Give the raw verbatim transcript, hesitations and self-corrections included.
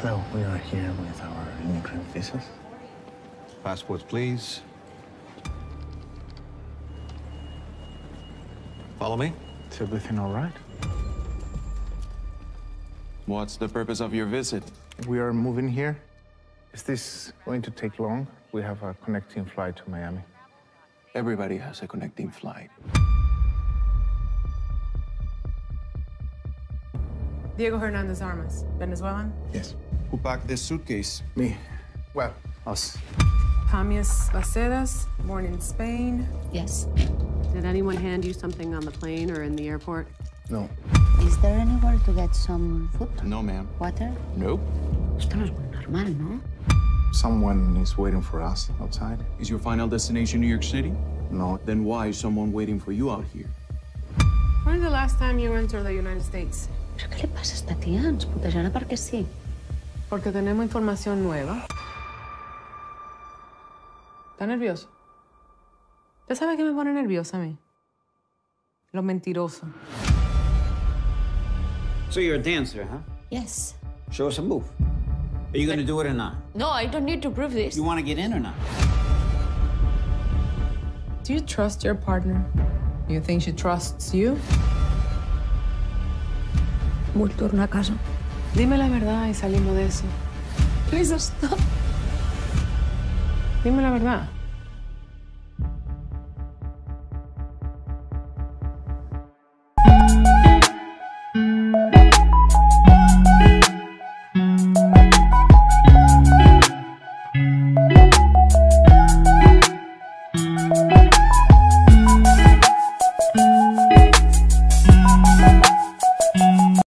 Hello, we are here with our immigrant visas. Passports, please. Follow me. Is everything all right? What's the purpose of your visit? We are moving here. Is this going to take long? We have a connecting flight to Miami. Everybody has a connecting flight. Diego Hernandez Armas, Venezuelan? Yes. Who packed this suitcase? Me. Well, us. Pamias Bacedas, born in Spain? Yes. Did anyone hand you something on the plane or in the airport? No. Is there anywhere to get some food? No, ma'am. Water? Nope. Someone is waiting for us outside. Is your final destination New York City? No. Then why is someone waiting for you out here? When is the last time you entered the United States? ¿Pero qué le pasa a esta tía? Nos puteará porque sí. Porque tenemos información nueva. ¿Está nervioso? ¿Usted sabe qué me pone nerviosa a mí? Los mentirosos. So you're a dancer, huh? Yes. Show us a move. Are you going to do it or not? No, I don't need to prove this. You want to get in or not? Do you trust your partner? You think she trusts you? Volturna a casa. Dime la verdad y salimos de eso. Please stop. Dime la verdad.